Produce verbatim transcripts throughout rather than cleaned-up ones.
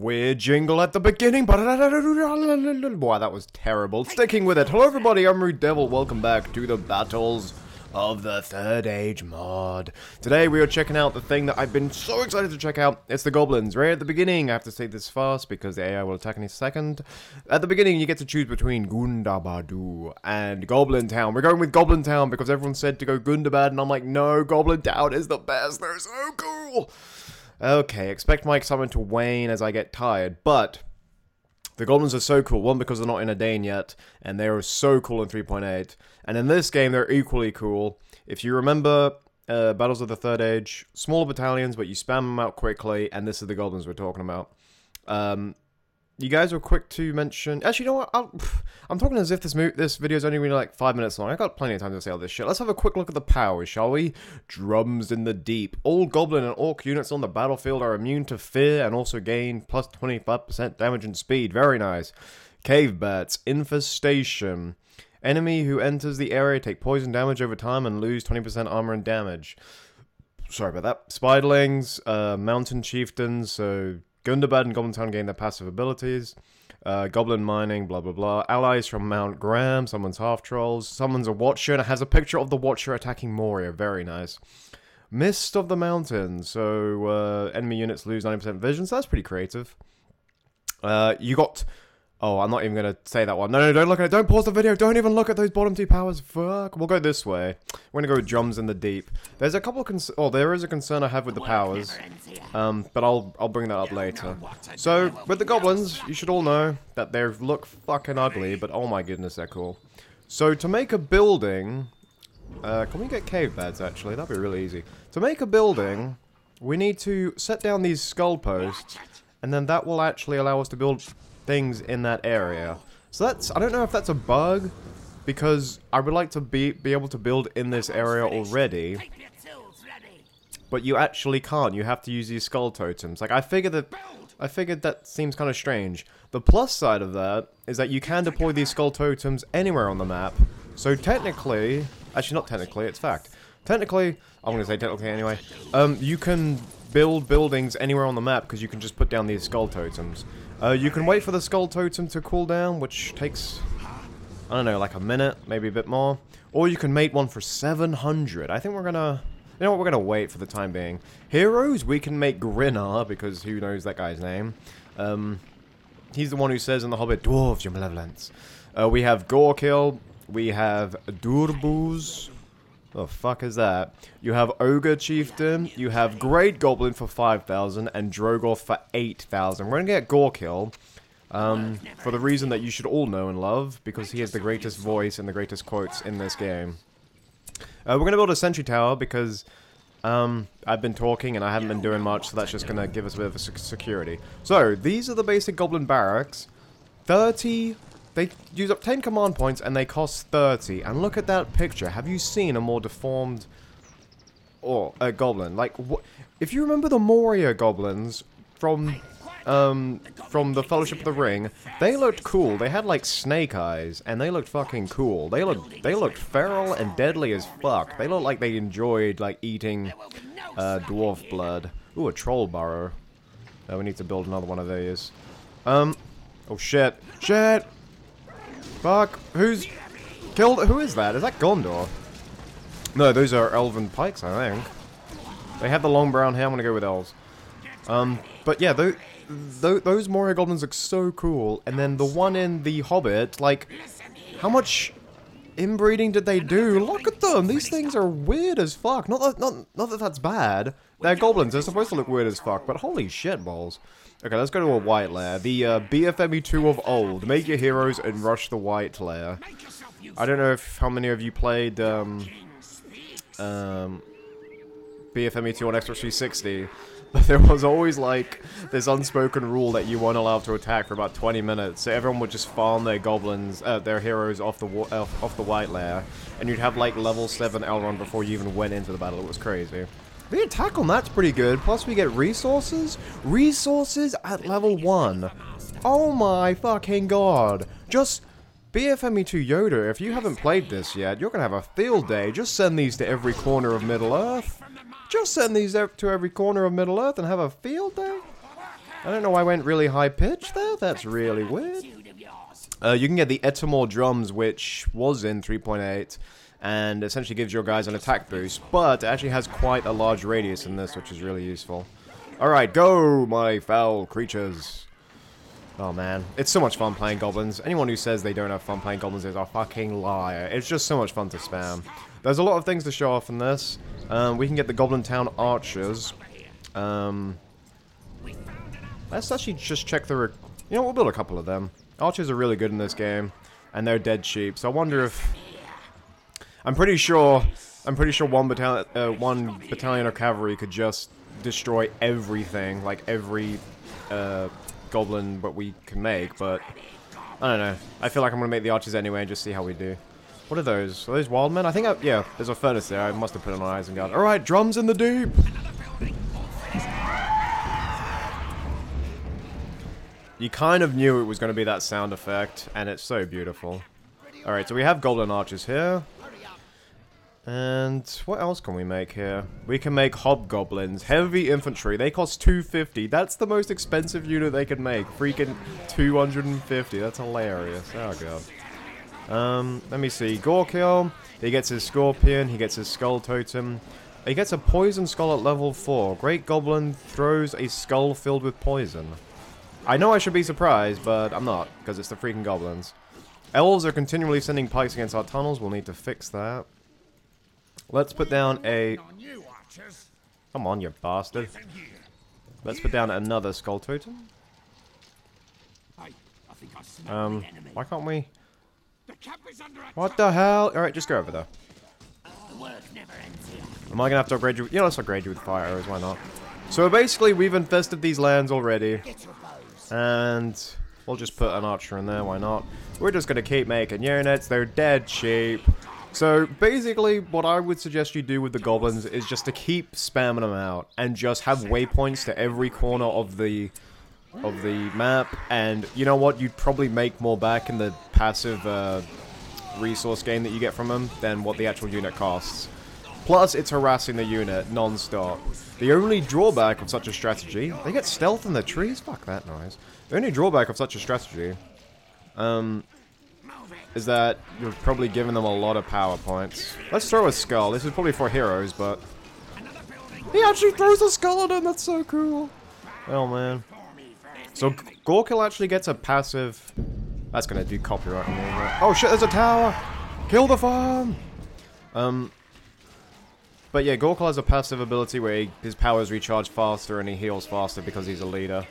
Weird jingle at the beginning. Wow, that was terrible. Sticking with it. Hello everybody, I'm RuudDevil. Welcome back to the Battles of the Third Age mod. Today we are checking out the thing that I've been so excited to check out. It's the goblins. Right at the beginning, I have to say this fast because the A I will attack in a second. At the beginning, you get to choose between Gundabad and Goblin Town. We're going with Goblin Town because everyone said to go Gundabad, and I'm like, no, Goblin Town is the best. They're so cool. Okay, expect my excitement to wane as I get tired, but the goblins are so cool. One, because they're not in a Dain yet, and they are so cool in three point eight. And in this game, they're equally cool. If you remember uh, Battles of the Third Age, smaller battalions, but you spam them out quickly, and this is the goblins we're talking about. Um, you guys were quick to mention... Actually, you know what? I'll, I'm talking as if this mo this video is only really like five minutes long. I've got plenty of time to say all this shit. Let's have a quick look at the powers, shall we? Drums in the Deep. All goblin and orc units on the battlefield are immune to fear and also gain plus twenty-five percent damage and speed. Very nice. Cave bats. Infestation. Enemy who enters the area take poison damage over time and lose twenty percent armor and damage. Sorry about that. Spiderlings. Uh, mountain chieftains. So... Gundabad and Goblin Town gain their passive abilities. Uh, goblin mining, blah, blah, blah. Allies from Mount Graham. Someone's half-trolls. Someone's a Watcher, and it has a picture of the Watcher attacking Moria. Very nice. Mist of the Mountains. So, uh, enemy units lose ninety percent vision, so that's pretty creative. Uh, you got... Oh, I'm not even going to say that one. No, no, don't look at it. Don't pause the video. Don't even look at those bottom two powers. Fuck. We'll go this way. We're going to go with drums in the deep. There's a couple of concerns. Oh, there is a concern I have with the powers. Um, but I'll I'll bring that up later. So, with the goblins, you should all know that they look fucking ugly. But oh my goodness, they're cool. So, to make a building... Uh, can we get cave beds, actually? That'd be really easy. To make a building, we need to set down these skull posts. And then that will actually allow us to build... things in that area. So that's, I don't know if that's a bug, because I would like to be be able to build in this area already, but you actually can't. You have to use these skull totems. Like, I figured that I figured that seems kind of strange. The plus side of that is that you can deploy these skull totems anywhere on the map, so technically, actually not technically, it's fact. Technically, I'm going to say technically anyway, um, you can build buildings anywhere on the map because you can just put down these skull totems. Uh, you can wait for the skull totem to cool down, which takes, I don't know, like a minute, maybe a bit more. Or you can make one for seven hundred. I think we're gonna, you know what, we're gonna wait for the time being. Heroes, we can make Grinnah, because who knows that guy's name. Um, he's the one who says in The Hobbit, "Dwarves, your malevolence." Uh, we have Gorkil, we have Durbûz. The fuck is that? You have Ogre Chieftain, you have Great Goblin for five thousand, and Drogoth for eight thousand. We're gonna get Gorkil, um, for the reason that you should all know and love, because he has the greatest voice and the greatest quotes in this game. Uh, we're gonna build a sentry tower, because, um, I've been talking and I haven't been doing much, so that's just gonna give us a bit of a security. So, these are the basic Goblin barracks. thirty... They use up ten command points, and they cost thirty. And look at that picture. Have you seen a more deformed or oh, a goblin? Like, what? If you remember the Moria goblins from um from the Fellowship of the Ring, they looked cool. They had like snake eyes, and they looked fucking cool. They looked they looked feral and deadly as fuck. They looked like they enjoyed like eating uh, dwarf blood. Ooh, a troll burrow. Uh, we need to build another one of these. Um, oh shit, shit. Fuck, who's killed? Who is that? Is that Gondor? No, those are elven pikes, I think. They have the long brown hair. I'm gonna go with elves. Um, but yeah, those, those Moria goblins look so cool. And then the one in The Hobbit, like, how much inbreeding did they do? Look at them. These things are weird as fuck. Not that, not, not that that's bad. They're goblins. They're supposed to look weird as fuck, but holy shit balls. Okay, let's go to a white lair. The uh, B F M E two of old. Make your heroes and rush the white lair. I don't know if how many of you played um, um, B F M E two on Xbox three sixty, but there was always like this unspoken rule that you weren't allowed to attack for about twenty minutes. So everyone would just farm their goblins, uh, their heroes off the wa uh, off the white lair, and you'd have like level seven Elrond before you even went into the battle. It was crazy. The attack on that's pretty good, plus we get resources. Resources at level one. Oh my fucking god. Just B F M E two Yoda, if you haven't played this yet, you're gonna have a field day. Just send these to every corner of Middle-earth. Just send these to every corner of Middle-earth and have a field day. I don't know why I went really high pitch there. That's really weird. Uh, you can get the Ettamore Drums, which was in three point eight, and essentially gives your guys an attack boost, but it actually has quite a large radius in this, which is really useful. Alright, go, my foul creatures. Oh, man. It's so much fun playing goblins. Anyone who says they don't have fun playing goblins is a fucking liar. It's just so much fun to spam. There's a lot of things to show off in this. Um, we can get the Goblin Town Archers. Um, let's actually just check the... You know, we'll build a couple of them. Archers are really good in this game, and they're dead cheap. So I wonder if I'm pretty sure I'm pretty sure one battalion uh, one battalion of cavalry could just destroy everything, like every uh, goblin that we can make. But I don't know. I feel like I'm gonna make the archers anyway and just see how we do. What are those? Are those wild men? I think I, yeah. There's a furnace there. I must have put it on Isengard. All right, drums in the deep. You kind of knew it was going to be that sound effect, and it's so beautiful. Alright, so we have golden archers here. And what else can we make here? We can make hobgoblins. Heavy infantry. They cost two fifty. That's the most expensive unit they could make. Freaking two hundred fifty. That's hilarious. Oh, God. Um, let me see. Gorkil. He gets his scorpion. He gets his skull totem. He gets a poison skull at level four. Great goblin throws a skull filled with poison. I know I should be surprised, but I'm not, because it's the freaking goblins. Elves are continually sending pikes against our tunnels. We'll need to fix that. Let's put down a... Come on, you bastard. Let's put down another skull totem. Um, why can't we... What the hell? Alright, just go over there. Am I going to have to upgrade you? Yeah, let's upgrade you with fire arrows, why not? So basically, we've infested these lands already. And we'll just put an archer in there, why not? We're just going to keep making units, they're dead cheap. So basically what I would suggest you do with the goblins is just to keep spamming them out. And just have waypoints to every corner of the of the map. And you know what, you'd probably make more back in the passive uh, resource gain that you get from them than what the actual unit costs. Plus, it's harassing the unit non-stop. The only drawback of such a strategy... They get stealth in the trees? Fuck that noise. The only drawback of such a strategy... Um... is that you're probably giving them a lot of power points. Let's throw a skull. This is probably for heroes, but... He actually throws a skull at him! That's so cool! Oh, man. So, Gorkil actually gets a passive... That's gonna do copyright on me, right? Oh, shit, there's a tower! Kill the farm! Um... But yeah, Gorkil has a passive ability where he, his powers recharge faster and he heals faster because he's a leader.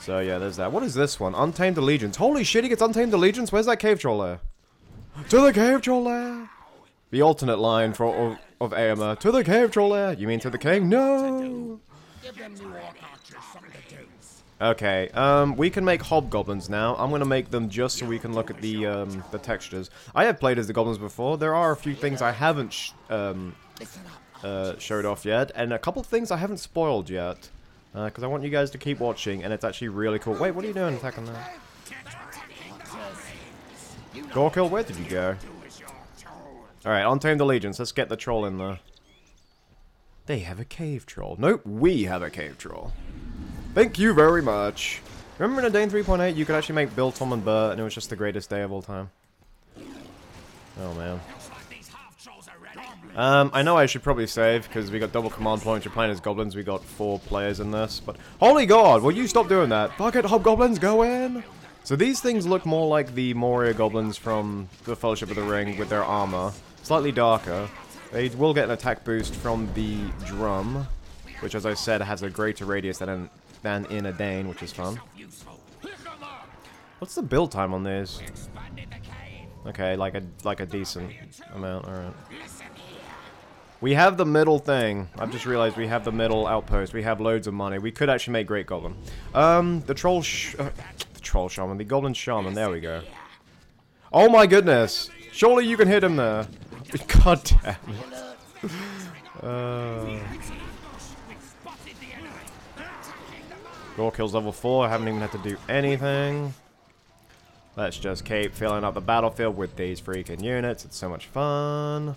So yeah, there's that. What is this one? Untamed Allegiance. Holy shit, he gets Untamed Allegiance? Where's that cave troll there? To the cave troll there! The alternate line for of, of A M A. To the cave troll there! You mean to the king? No! Okay, um, we can make hobgoblins now. I'm gonna make them just so we can look at the, um, the textures. I have played as the goblins before. There are a few things I haven't, sh um... Uh, showed off yet, and a couple things I haven't spoiled yet, because uh, I want you guys to keep watching, and it's actually really cool. Wait, what are you doing attacking that? Gorkil, where did you go? Alright, Untamed Allegiance, let's get the troll in there. They have a cave troll. Nope, we have a cave troll. Thank you very much. Remember in Dain three point eight, you could actually make Bill, Tom, and Bert, and it was just the greatest day of all time. Oh, man. Um, I know I should probably save, because we got double command points, we're playing as goblins, we got four players in this, but... Holy God, will you stop doing that? Fuck it, hobgoblins, go in! So these things look more like the Moria goblins from the Fellowship of the Ring with their armor. Slightly darker. They will get an attack boost from the drum, which as I said has a greater radius than in, than in a Dain, which is fun. What's the build time on these? Okay, like a, like a decent amount, alright. We have the middle thing. I've just realized we have the middle outpost. We have loads of money. We could actually make Great Goblin. Um, the troll sh- uh, the troll shaman. The goblin shaman. There we go. Oh my goodness. Surely you can hit him there. God damn it. Uh, Gorkil's level four. I haven't even had to do anything. Let's just keep filling up the battlefield with these freaking units. It's so much fun.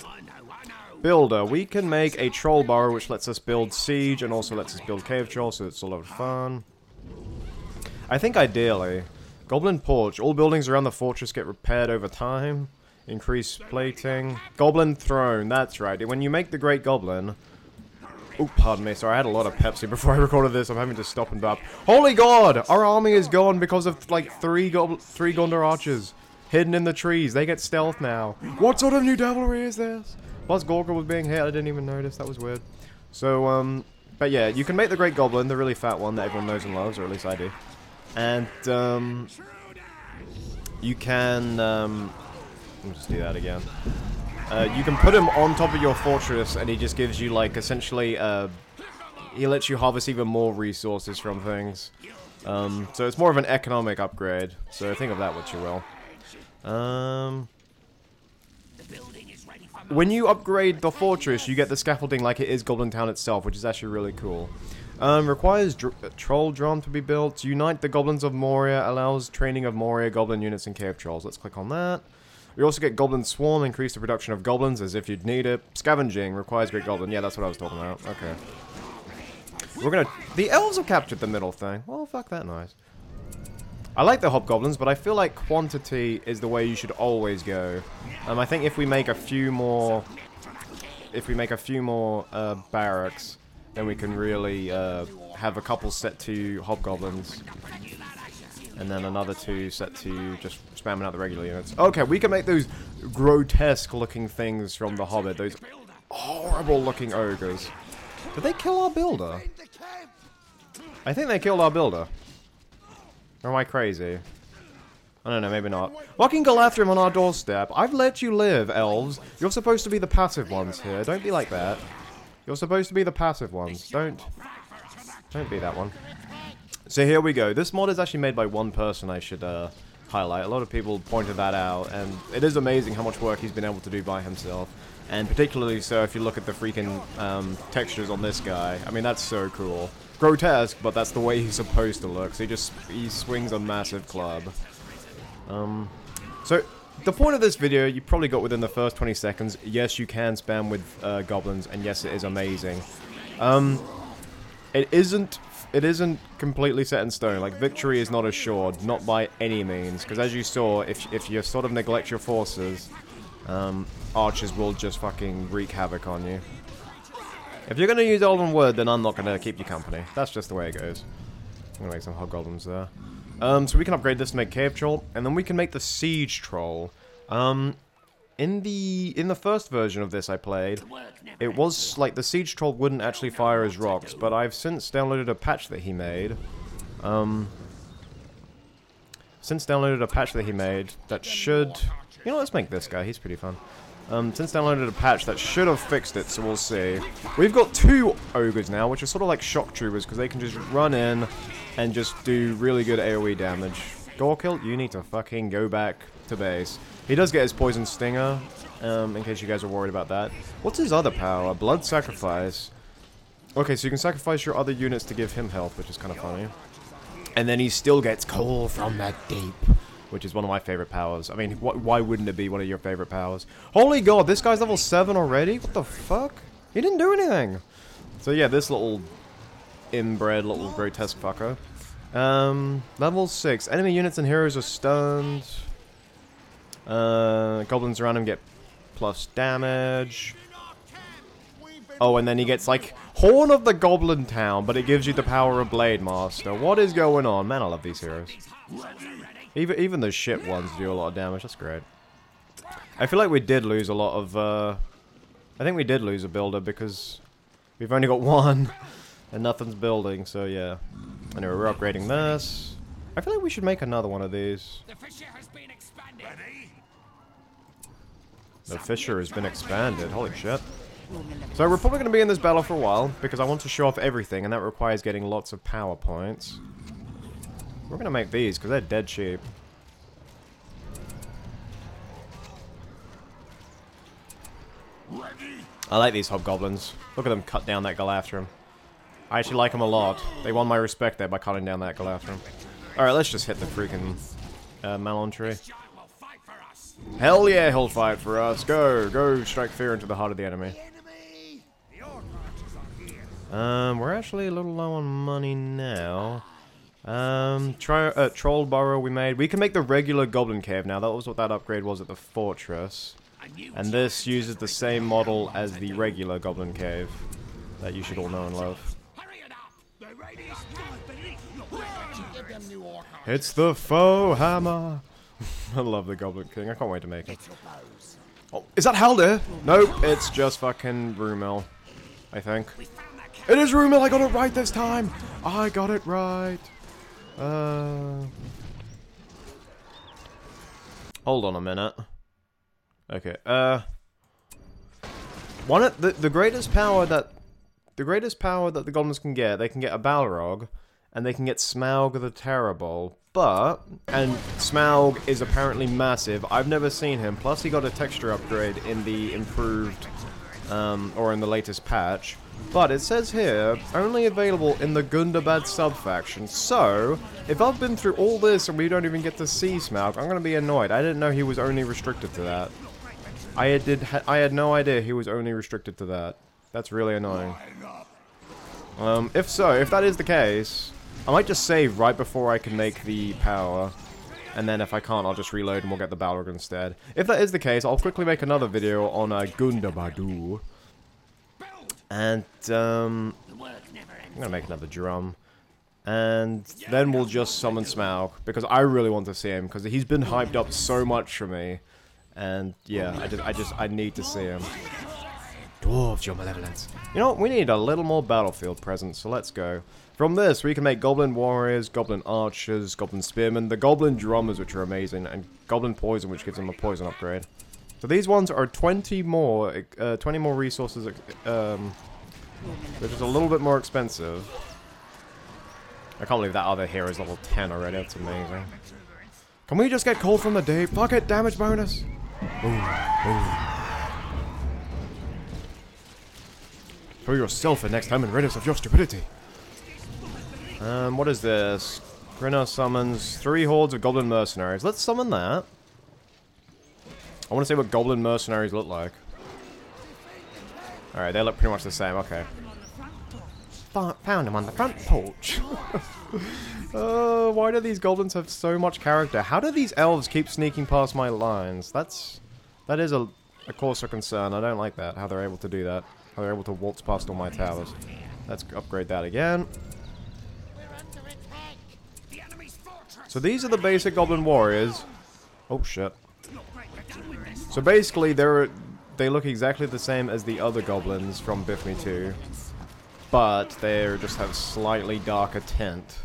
Builder, we can make a troll burrow which lets us build siege and also lets us build cave troll, so it's a lot of fun. I think ideally, Goblin Porch, all buildings around the fortress get repaired over time, increase plating, Goblin Throne, that's right, when you make the Great Goblin, oh pardon me, sorry, I had a lot of Pepsi before I recorded this, I'm having to stop and bop. Holy God, our army is gone because of like three gobl three Gondor archers, hidden in the trees, they get stealth now. What sort of new devilry is this? Plus Gorkil was being hit, I didn't even notice, that was weird. So, um, but yeah, you can make the Great Goblin, the really fat one that everyone knows and loves, or at least I do. And, um, you can, um, let me just do that again. Uh, you can put him on top of your fortress, and he just gives you, like, essentially, uh, he lets you harvest even more resources from things. Um, so it's more of an economic upgrade, so think of that what you will. Um... When you upgrade the fortress, you get the scaffolding like it is Goblin Town itself, which is actually really cool. Um, requires dr troll drum to be built. Unite the Goblins of Moria. Allows training of Moria Goblin units and cave trolls. Let's click on that. We also get Goblin Swarm. Increase the production of goblins as if you'd need it. Scavenging. Requires Great Goblin. Yeah, that's what I was talking about. Okay. We're gonna... The elves have captured the middle thing. Well, fuck that nice. I like the hobgoblins, but I feel like quantity is the way you should always go. Um, I think if we make a few more, if we make a few more uh, barracks, then we can really uh, have a couple set to hobgoblins, and then another two set to just spamming out the regular units. Okay, we can make those grotesque-looking things from the Hobbit. Those horrible-looking ogres. Did they kill our builder? I think they killed our builder. Or am I crazy? I don't know, maybe not. Fucking Galadhrim on our doorstep. I've let you live, elves. You're supposed to be the passive ones here. Don't be like that. You're supposed to be the passive ones. Don't... Don't be that one. So here we go. This mod is actually made by one person, I should uh, highlight. A lot of people pointed that out, and it is amazing how much work he's been able to do by himself. And particularly so if you look at the freaking um, textures on this guy. I mean, that's so cool. Grotesque, but that's the way he's supposed to look. So he just he swings a massive club. Um, so the point of this video you probably got within the first twenty seconds. Yes, you can spam with uh, goblins, and yes, it is amazing. Um, it isn't it isn't completely set in stone. Like victory is not assured, not by any means. Because as you saw, if if you sort of neglect your forces, um, archers will just fucking wreak havoc on you. If you're going to use Elven Word, then I'm not going to keep you company. That's just the way it goes. I'm going to make some hobgoblins there. Um, so we can upgrade this to make Cave Troll, and then we can make the Siege Troll. Um, in the in the first version of this I played, it was like the Siege Troll wouldn't actually fire his rocks, but I've since downloaded a patch that he made. Um, since downloaded a patch that he made that should... You know, let's make this guy. He's pretty fun. Um, since downloaded a patch that should have fixed it, so we'll see. We've got two ogres now, which are sort of like shock troopers, because they can just run in and just do really good A O E damage. Gorkil, you need to fucking go back to base. He does get his poison stinger, um, in case you guys are worried about that. What's his other power? Blood sacrifice. Okay, so you can sacrifice your other units to give him health, which is kind of funny. And then he still gets coal from that deep, which is one of my favorite powers. I mean, wh why wouldn't it be one of your favorite powers? Holy God, this guy's level seven already? What the fuck? He didn't do anything. So yeah, this little inbred, little grotesque fucker. Um, level six. Enemy units and heroes are stunned. Uh, goblins around him get plus damage. Oh, and then he gets like Horn of the Goblin Town, but it gives you the power of Blade Master. What is going on? Man, I love these heroes. Even, even the shit ones do a lot of damage, that's great. I feel like we did lose a lot of, uh... I think we did lose a builder because we've only got one and nothing's building, so yeah. Anyway, we're upgrading this. I feel like we should make another one of these. The fissure has been expanded, holy shit. So we're probably going to be in this battle for a while because I want to show off everything and that requires getting lots of power points. We're gonna make these because they're dead cheap. I like these hobgoblins. Look at them cut down that Galadhrim. I actually like them a lot. They won my respect there by cutting down that Galadhrim. Alright, let's just hit the freaking uh, Malon tree. Hell yeah, he'll fight for us. Go, go strike fear into the heart of the enemy. Um, we're actually a little low on money now. Um, try, uh, troll burrow we made. We can make the regular goblin cave now. That was what that upgrade was at the fortress. And this uses the same model as the regular goblin cave that you should all know and love. It's the foe hammer. I love the Goblin King. I can't wait to make it. Oh, is that Haldir? Nope, it's just fucking Rúmil, I think. It is Rúmil. I got it right this time. I got it right. Uh, hold on a minute. Okay. Uh, one of the the greatest power that the greatest power that the goblins can get, they can get a Balrog, and they can get Smaug the Terrible. But, and Smaug is apparently massive. I've never seen him. Plus, he got a texture upgrade in the improved, um, or in the latest patch. But it says here, only available in the Gundabad sub-faction. So, if I've been through all this and we don't even get to see Smaug, I'm gonna be annoyed. I didn't know he was only restricted to that. I had, did, ha I had no idea he was only restricted to that. That's really annoying. Um, if so, if that is the case, I might just save right before I can make the power, and then if I can't, I'll just reload and we'll get the Balrog instead. If that is the case, I'll quickly make another video on uh, Gundabadu. And, um, I'm gonna make another drum. And then we'll just summon Smaug, because I really want to see him, because he's been hyped up so much for me. And, yeah, I just, I just, I need to see him. Dwarves, your malevolence. You know what, we need a little more battlefield presence, so let's go. From this, we can make goblin warriors, goblin archers, goblin spearmen, the goblin drummers, which are amazing, and goblin poison, which gives them a poison upgrade. So these ones are twenty more, uh, twenty more resources, um, which is a little bit more expensive. I can't believe that other hero is level ten already. That's amazing. Can we just get cold from the deep? Fuck it, damage bonus. Ooh, ooh. Throw yourself in next time and rid us of your stupidity. Um, what is this? Grinnah summons three hordes of goblin mercenaries. Let's summon that. I want to see what goblin mercenaries look like. Alright, they look pretty much the same. Okay. Found him on the front porch. uh, why do these goblins have so much character? How do these elves keep sneaking past my lines? That's... That is a, a cause for concern. I don't like that. How they're able to do that. How they're able to waltz past all my towers. Let's upgrade that again. So these are the basic goblin warriors. Oh shit. So basically they're they look exactly the same as the other goblins from B F M E two. But they just have slightly darker tint.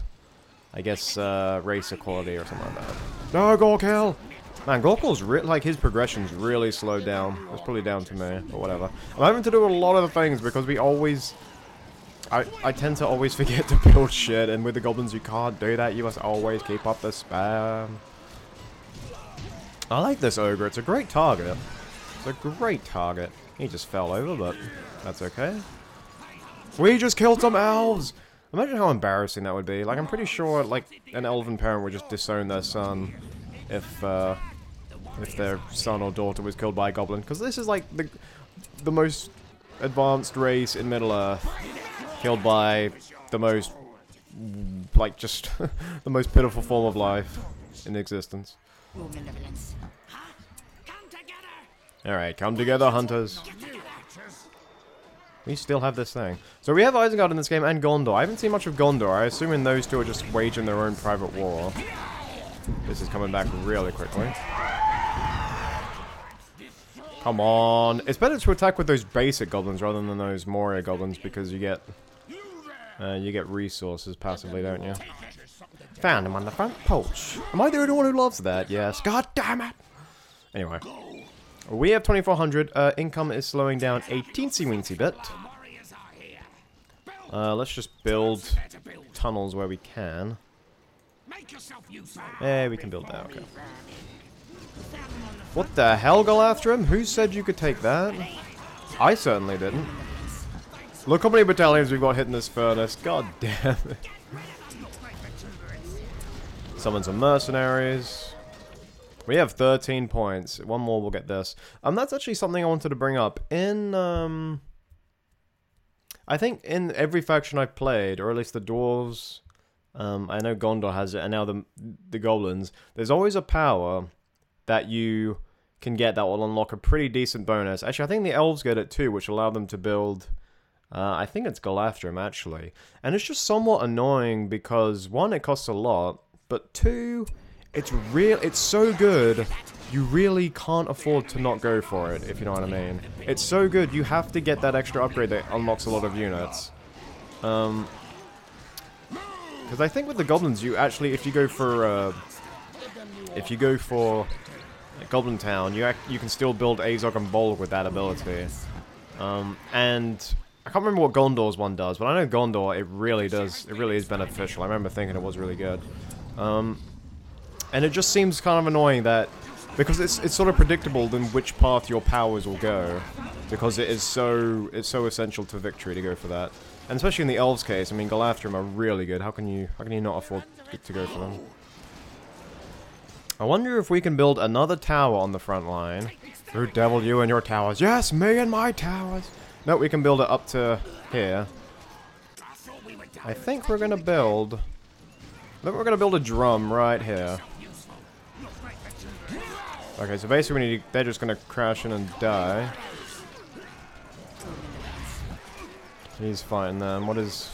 I guess uh, race equality or something like that. No, Gorkil! Man, Gorkil's re like his progression's really slowed down. It's probably down to me, or whatever. I'm having to do a lot of things because we always I, I tend to always forget to build shit, and with the goblins you can't do that. You must always keep up the spam. I like this ogre. It's a great target. It's a great target. He just fell over, but that's okay. We just killed some elves! Imagine how embarrassing that would be. Like, I'm pretty sure, like, an elven parent would just disown their son if, uh, if their son or daughter was killed by a goblin. Because this is, like, the, the most advanced race in Middle-earth. Killed by the most, like, just the most pitiful form of life in existence. Alright, come together, hunters. We still have this thing. So we have Isengard in this game and Gondor. I haven't seen much of Gondor. I assume those two are just waging their own private war. This is coming back really quickly. Come on. It's better to attack with those basic goblins rather than those Moria goblins because you get uh, you get resources passively, don't you? Found him on the front porch. Am I the only one who loves that? Yes. God damn it. Anyway. We have twenty-four hundred. Uh, income is slowing down a teensy-weensy bit. Uh, let's just build tunnels where we can. Yeah, we can build that. Okay. What the hell, Galadhrim? Who said you could take that? I certainly didn't. Look how many battalions we've got hitting this furnace. God damn it. Summon some mercenaries. We have thirteen points. One more, we'll get this. Um, that's actually something I wanted to bring up. In, um... I think in every faction I've played, or at least the dwarves, Um, I know Gondor has it, and now the the goblins. There's always a power that you can get that will unlock a pretty decent bonus. Actually, I think the elves get it too, which allow them to build... Uh, I think it's Galadhrim, actually. And it's just somewhat annoying because, one, it costs a lot, but two, it's real. It's so good, you really can't afford to not go for it, if you know what I mean. It's so good, you have to get that extra upgrade that unlocks a lot of units. Um... Because I think with the goblins, you actually, if you go for, uh, if you go for Goblin Town, you act, you can still build Azog and Bolg with that ability. Um, and I can't remember what Gondor's one does, but I know Gondor, it really does, it really is beneficial. I remember thinking it was really good. Um, and it just seems kind of annoying that, because it's it's sort of predictable then which path your powers will go, because it is so it's so essential to victory to go for that. And especially in the elves' case, I mean, Galadhrim are really good. How can you how can you not afford to go for them? I wonder if we can build another tower on the front line. RuudDevil, you and your towers. Yes, me and my towers. No, we can build it up to here. I think we're gonna build. I think we're gonna build a drum right here. Okay, so basically we need. They're just gonna crash in and die. He's fighting them. What is...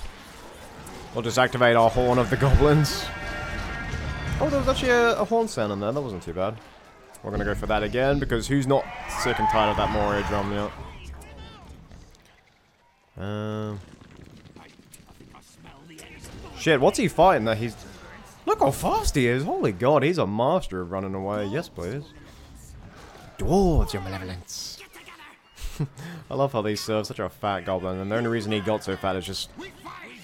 We'll just activate our Horn of the Goblins. Oh, there was actually a, a horn sound in there. That wasn't too bad. We're going to go for that again, because who's not sick and tired of that Moria drum yet? Um... Shit, what's he fighting that he's... Look how fast he is! Holy god, he's a master of running away. Yes, please. Dwarves, your malevolence. I love how they serve such a fat goblin, and the only reason he got so fat is just,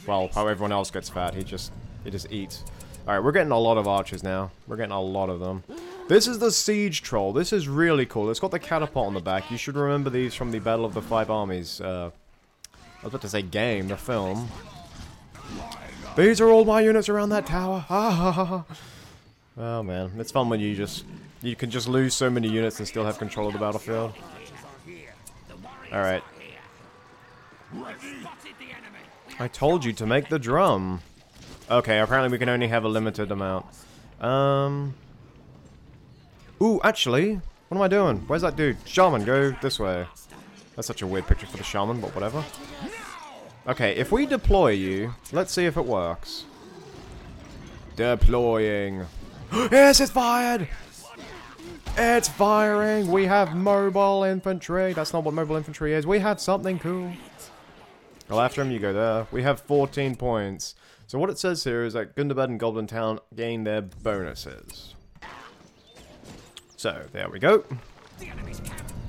well, how everyone else gets fat. He just, he just eats. Alright, we're getting a lot of archers now. We're getting a lot of them. This is the siege troll. This is really cool. It's got the catapult on the back. You should remember these from the Battle of the Five Armies, uh, I was about to say game, the film. These are all my units around that tower. Ha ha ha ha. Oh man, it's fun when you just, you can just lose so many units and still have control of the battlefield. Alright. I told you to make the drum. Okay, apparently we can only have a limited amount. Um. Ooh, actually, what am I doing? Where's that dude? Shaman, go this way. That's such a weird picture for the shaman, but whatever. Okay, if we deploy you, let's see if it works. Deploying. Yes, it's fired! It's firing! We have mobile infantry! That's not what mobile infantry is. We have something cool. Well, after him, you go there. We have fourteen points. So what it says here is that Gundabad and Goblin Town gain their bonuses. So, there we go.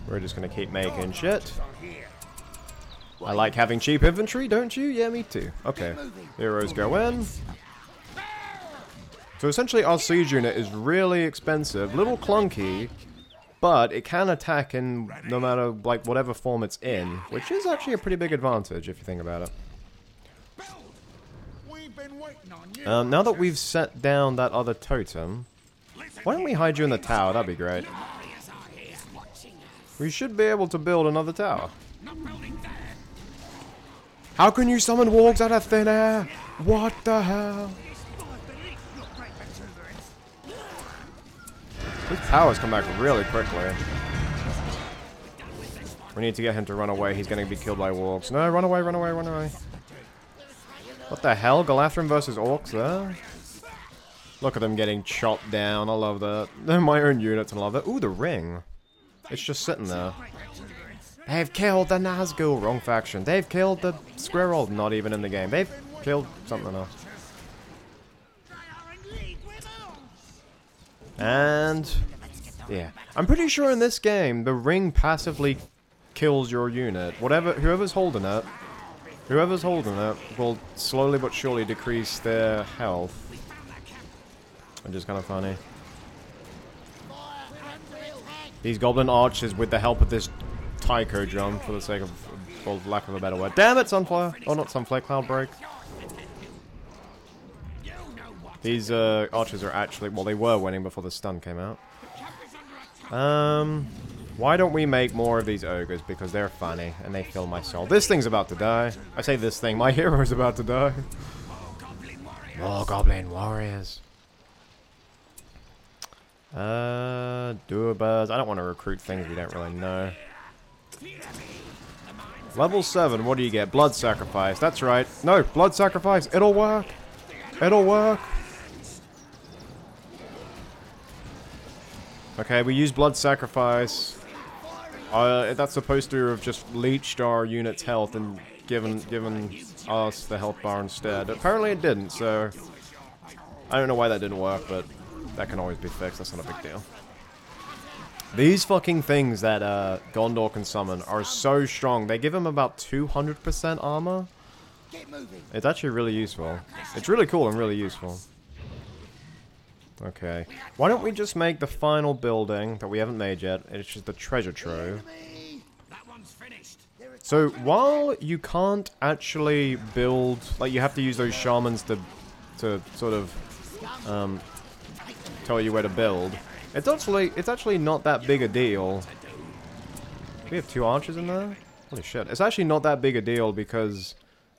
We're just going to keep making shit. I like having cheap infantry, don't you? Yeah, me too. Okay. Heroes go in. So essentially our siege unit is really expensive, little clunky, but it can attack in no matter like whatever form it's in, which is actually a pretty big advantage if you think about it. Um, now that we've set down that other totem, why don't we hide you in the tower? That'd be great. We should be able to build another tower. How can you summon wargs out of thin air? What the hell? His powers come back really quickly. We need to get him to run away. He's going to be killed by orcs. No, run away, run away, run away. What the hell? Galadhrim versus orcs there? Look at them getting chopped down. I love that. They're my own units and I love that. Ooh, the ring. It's just sitting there. They've killed the Nazgul. Wrong faction. They've killed the squirrel. Not even in the game. They've killed something else. And, yeah. I'm pretty sure in this game, the ring passively kills your unit. Whatever, whoever's holding it, whoever's holding it will slowly but surely decrease their health. Which is kind of funny. These goblin archers, with the help of this taiko drum, for the sake of, for lack of a better word. Damn it, Sunflare! Oh, not Sunflare, Cloudbreak. These uh, archers are actually... Well, they were winning before the stun came out. Um, why don't we make more of these ogres? Because they're funny, and they fill my soul. This thing's about to die. I say this thing, my hero's about to die. More goblin warriors. Uh, Durbûz. I don't want to recruit things we don't really know. Level seven, what do you get? Blood sacrifice, that's right. No, blood sacrifice, it'll work. It'll work. Okay, we use blood sacrifice. Uh, that's supposed to have just leached our unit's health and given given us the health bar instead. Apparently it didn't, so I don't know why that didn't work, but that can always be fixed. That's not a big deal. These fucking things that uh, Gondor can summon are so strong. They give him about two hundred percent armor. It's actually really useful. It's really cool and really useful. Okay. Why don't we just make the final building that we haven't made yet? It's just the treasure trove. So while you can't actually build, like you have to use those shamans to, to sort of um, tell you where to build. It's actually it's actually not that big a deal. We have two archers in there? Holy shit. It's actually not that big a deal because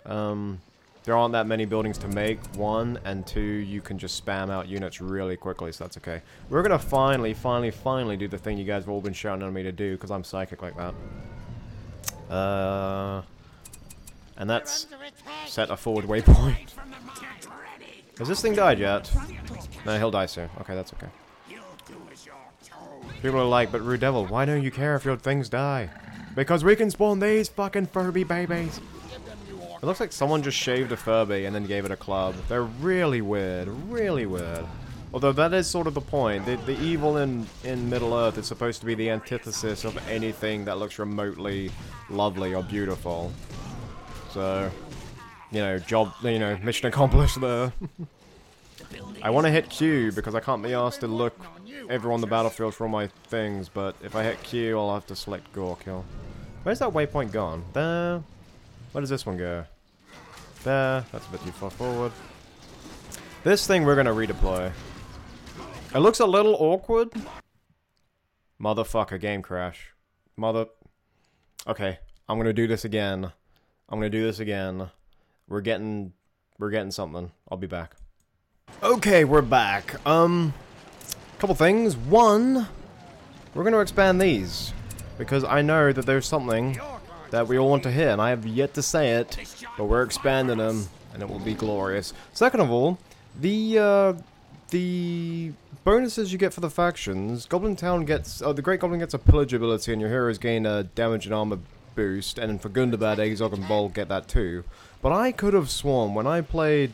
um, there aren't that many buildings to make. One, and two, you can just spam out units really quickly, so that's okay. We're going to finally, finally, finally do the thing you guys have all been shouting on me to do because I'm psychic like that. Uh, and that's set a forward waypoint. Has this thing died yet? No, he'll die soon. Okay, that's okay. People are like, but RuudDevil, why don't you care if your things die? Because we can spawn these fucking Furby babies. It looks like someone just shaved a Furby and then gave it a club. They're really weird, really weird. Although that is sort of the point. The, the evil in, in Middle-earth is supposed to be the antithesis of anything that looks remotely lovely or beautiful. So, you know, job, you know, mission accomplished there. I want to hit Q because I can't be asked to look everyone on the battlefield for all my things, but if I hit Q, I'll have to select Gorkil. Where's that waypoint gone? There. Where does this one go? There. That's a bit too far forward. This thing we're going to redeploy. It looks a little awkward. Motherfucker, game crash. Mother... Okay, I'm going to do this again. I'm going to do this again. We're getting... We're getting something. I'll be back. Okay, we're back. Um, couple things. One, we're going to expand these because I know that there's something that we all want to hear, and I have yet to say it, but we're expanding them, and it will be glorious. Second of all, the uh, the bonuses you get for the factions. Goblin Town gets oh, the Great Goblin gets a pillage ability, and your heroes gain a damage and armor boost, and then for Gundabad, Azog, and Bolg get that too. But I could have sworn when I played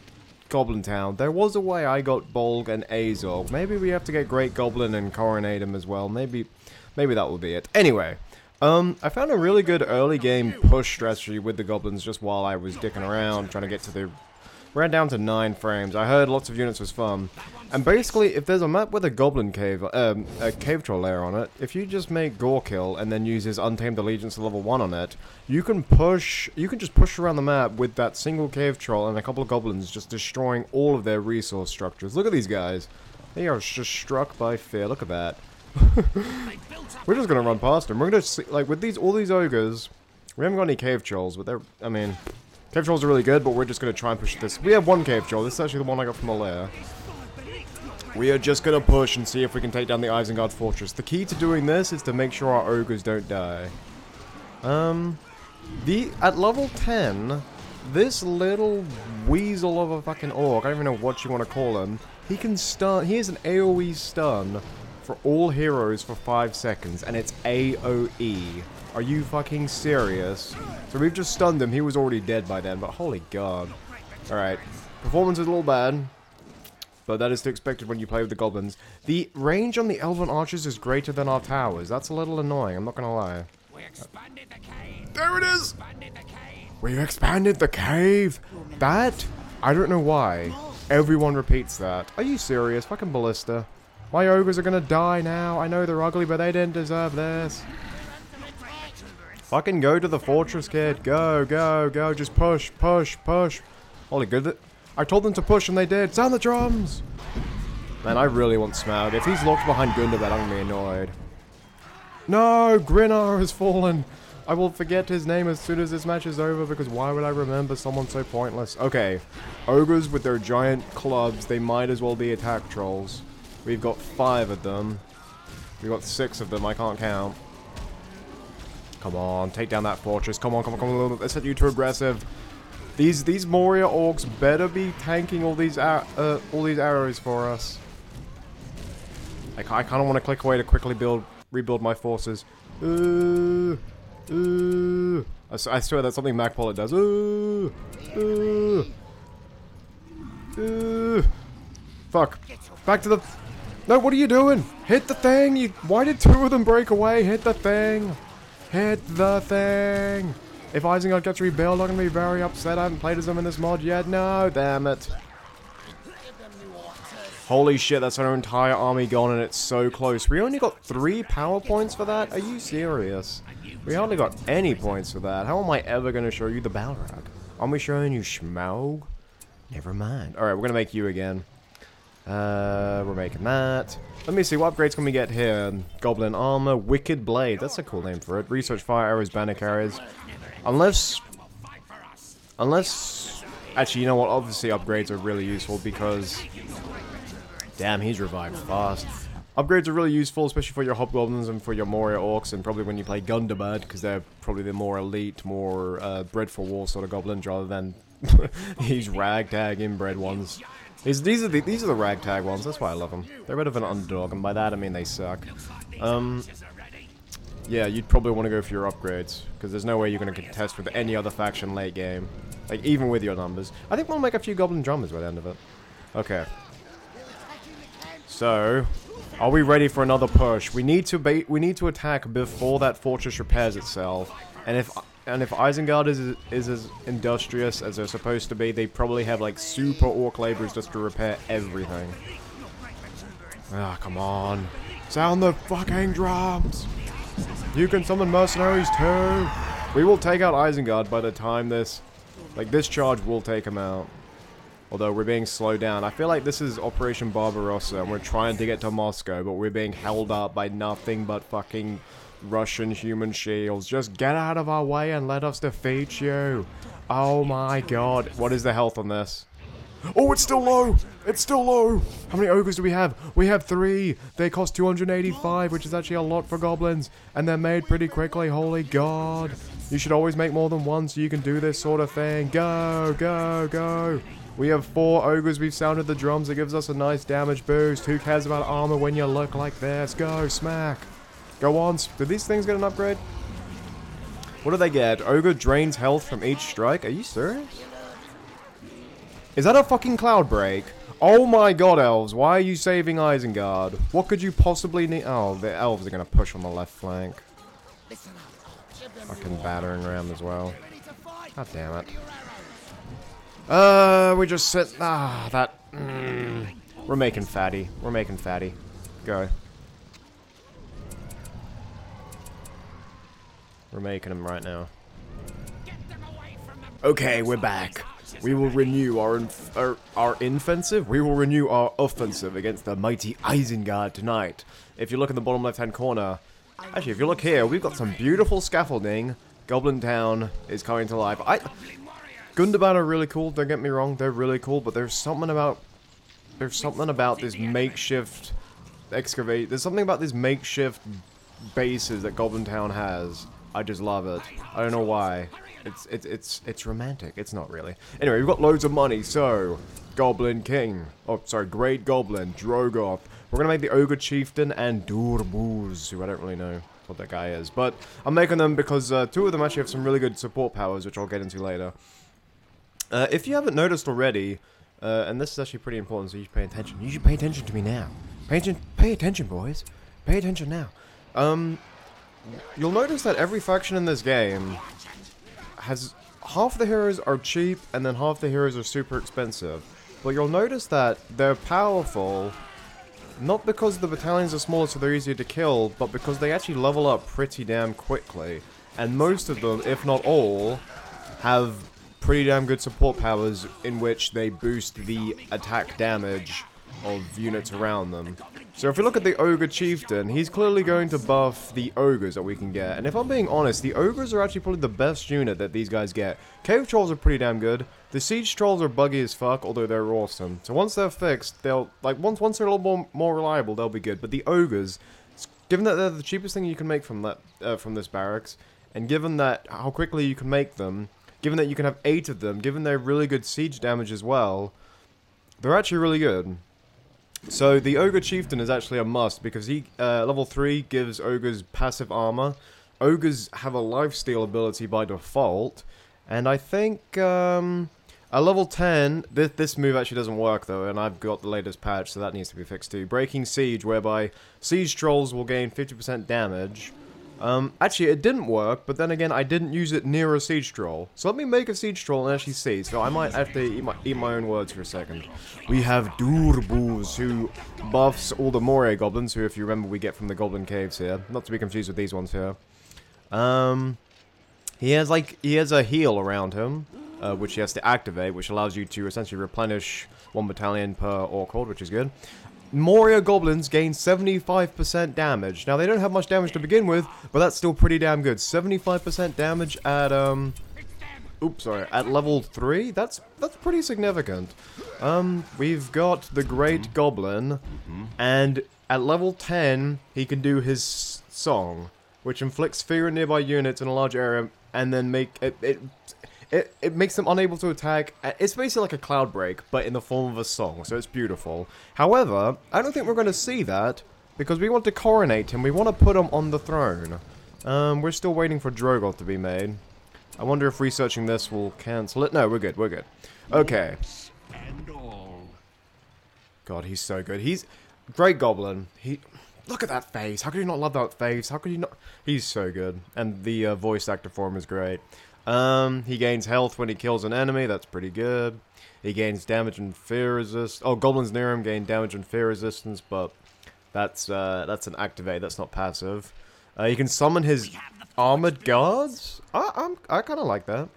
Goblin Town, there was a way I got Bolg and Azog. Maybe we have to get Great Goblin and coronate him as well. Maybe maybe that will be it. Anyway, um, I found a really good early game push strategy with the goblins just while I was dicking around trying to get to the... Ran down to nine frames. I heard lots of units was fun. And basically, if there's a map with a goblin cave, um, a cave troll lair on it, if you just make Gorkil and then use his Untamed Allegiance level one on it, you can push, you can just push around the map with that single cave troll and a couple of goblins just destroying all of their resource structures. Look at these guys. They are just struck by fear. Look at that. We're just going to run past them. We're going to see, like, with these, all these ogres, we haven't got any cave trolls, but they're, I mean... Cave trolls are really good, but we're just going to try and push this. We have one cave troll. This is actually the one I got from the lair. We are just going to push and see if we can take down the Isengard fortress. The key to doing this is to make sure our ogres don't die. Um, the at level ten, this little weasel of a fucking orc, I don't even know what you want to call him, he can stun, he has an AoE stun for all heroes for five seconds, and it's AoE. Are you fucking serious? So we've just stunned him. He was already dead by then, but holy god. Alright. Performance is a little bad, but that is to be expected when you play with the goblins. The range on the elven archers is greater than our towers. That's a little annoying, I'm not gonna lie. We expanded the cave. There it is! We expanded the cave! That? I don't know why. Everyone repeats that. Are you serious? Fucking ballista. My ogres are gonna die now. I know they're ugly, but they didn't deserve this. Fucking go to the fortress, kid. Go, go, go. Just push, push, push. Holy good. I told them to push and they did. Sound the drums! Man, I really want Smaug. If he's locked behind Gundabad, I'm gonna be annoyed. No! Grinnah has fallen! I will forget his name as soon as this match is over, because why would I remember someone so pointless? Okay. Ogres with their giant clubs, they might as well be attack trolls. We've got five of them. We've got six of them, I can't count. Come on, take down that fortress. Come on, come on, come on. Let's set you too aggressive. These these Moria orcs better be tanking all these uh, all these arrows for us. I, I kind of want to click away to quickly build rebuild my forces. Ooh, ooh. I, I swear that's something Magpullet does. Ooh, ooh, ooh. Fuck. Back to the... No, what are you doing? Hit the thing. You... Why did two of them break away? Hit the thing. Hit the thing. If Isengard gets rebuilt, I'm going to be very upset. I haven't played as them in this mod yet. No, damn it. Holy shit, that's our entire army gone, and it's so close. We only got three power points for that? Are you serious? We hardly got any points for that. How am I ever going to show you the Balrog? Aren't we showing you Smaug? Never mind. Alright, we're going to make you again. Uh, we're making that. Let me see, what upgrades can we get here? Goblin armor, wicked blade. That's a cool name for it. Research fire arrows, banner carriers. Unless... Unless... Actually, you know what? Obviously, upgrades are really useful because... Damn, he's revived fast. Upgrades are really useful, especially for your hobgoblins and for your Moria orcs, and probably when you play Gundabad, because they're probably the more elite, more uh, bred for war sort of goblins, rather than these ragtag inbred ones. These, these are the these are the ragtag ones. That's why I love them. They're a bit of an underdog, and by that I mean they suck. Um, yeah, you'd probably want to go for your upgrades, because there's no way you're going to contest with any other faction late game, like even with your numbers. I think we'll make a few goblin drummers by the end of it. Okay. So, are we ready for another push? We need to bait. We need to attack before that fortress repairs itself. And if and if Isengard is is as industrious as they're supposed to be, they probably have like super orc laborers just to repair everything. Ah, come on! Sound the fucking drums! You can summon mercenaries too. We will take out Isengard by the time this, like this charge, will take him out. Although we're being slowed down. I feel like this is Operation Barbarossa and we're trying to get to Moscow, but we're being held up by nothing but fucking Russian human shields. Just get out of our way and let us defeat you. Oh my god. What is the health on this? Oh, it's still low! It's still low! How many ogres do we have? We have three! They cost two hundred eighty-five, which is actually a lot for goblins. And they're made pretty quickly, holy god. You should always make more than one so you can do this sort of thing. Go, go, go! We have four ogres, we've sounded the drums, it gives us a nice damage boost. Who cares about armor when you look like this? Go, smack! Go on, did these things get an upgrade? What do they get? Ogre drains health from each strike? Are you serious? Is that a fucking cloud break? Oh my god, elves, why are you saving Isengard? What could you possibly need? Oh, the elves are gonna push on the left flank. Fucking battering ram as well. God damn it. Uh, we just sit. Ah, that. Mm, we're making fatty. We're making fatty. Go. We're making him right now. Okay, we're back. We will renew our inf our, our offensive. We will renew our offensive against the mighty Isengard tonight. If you look in the bottom left-hand corner, actually, if you look here, we've got some beautiful scaffolding. Goblin Town is coming to life. I. Gundabad are really cool, don't get me wrong, they're really cool, but there's something about there's something about this makeshift excavate there's something about this makeshift bases that Goblin Town has. I just love it. I don't know why. It's it's it's it's romantic. It's not really. Anyway, we've got loads of money, so Goblin King. Oh sorry, Great Goblin, Drogoth. We're gonna make the Ogre Chieftain and Durbûz, who I don't really know what that guy is. But I'm making them because uh, two of them actually have some really good support powers, which I'll get into later. Uh, if you haven't noticed already, uh, and this is actually pretty important, so you should pay attention. You should pay attention to me now. Pay attention, pay attention, boys. Pay attention now. Um, you'll notice that every faction in this game has half the heroes are cheap, and then half the heroes are super expensive. But you'll notice that they're powerful, not because the battalions are smaller, so they're easier to kill, but because they actually level up pretty damn quickly. And most of them, if not all, have pretty damn good support powers in which they boost the attack damage of units around them. So if we look at the Ogre Chieftain, he's clearly going to buff the Ogres that we can get. And if I'm being honest, the Ogres are actually probably the best unit that these guys get. Cave Trolls are pretty damn good. The Siege Trolls are buggy as fuck, although they're awesome. So once they're fixed, they'll, like, once, once they're a little more, more reliable, they'll be good. But the Ogres, given that they're the cheapest thing you can make from, that, uh, from this barracks, and given that how quickly you can make them, given that you can have eight of them, given they're really good siege damage as well, they're actually really good. So the Ogre Chieftain is actually a must because he uh, level three gives Ogres passive armor. Ogres have a lifesteal ability by default, and I think um, at level ten, th this move actually doesn't work though, and I've got the latest patch, so that needs to be fixed too. Breaking Siege, whereby Siege Trolls will gain fifty percent damage. Um, actually, it didn't work, but then again, I didn't use it near a Siege Troll. So let me make a Siege Troll and actually see. So I might have to eat my, eat my own words for a second. We have Durbûz, who buffs all the Moria Goblins, who, if you remember, we get from the Goblin Caves here. Not to be confused with these ones here. Um, he has, like, he has a heal around him, uh, which he has to activate, which allows you to essentially replenish one battalion per Orc Horde, which is good. Moria Goblins gain seventy-five percent damage. Now, they don't have much damage to begin with, but that's still pretty damn good. seventy-five percent damage at, um... Oops, sorry. At level three? That's that's pretty significant. Um, we've got the Great Goblin, and at level ten, he can do his song, which inflicts fear on nearby units in a large area, and then make... It, it, It, it makes them unable to attack. It's basically like a cloud break, but in the form of a song, so it's beautiful. However, I don't think we're going to see that, because we want to coronate him. We want to put him on the throne. Um, we're still waiting for Drogoth to be made. I wonder if researching this will cancel it. No, we're good, we're good. Okay. God, he's so good. He's... Great Goblin. He... Look at that face. How could you not love that face? How could you not... He's so good. And the uh, voice actor form is great. Um, he gains health when he kills an enemy. That's pretty good. He gains damage and fear resist. Oh, goblins near him gain damage and fear resistance, but that's uh, that's an activate. That's not passive. Uh, you can summon his armored guards. I I'm, I kind of like that.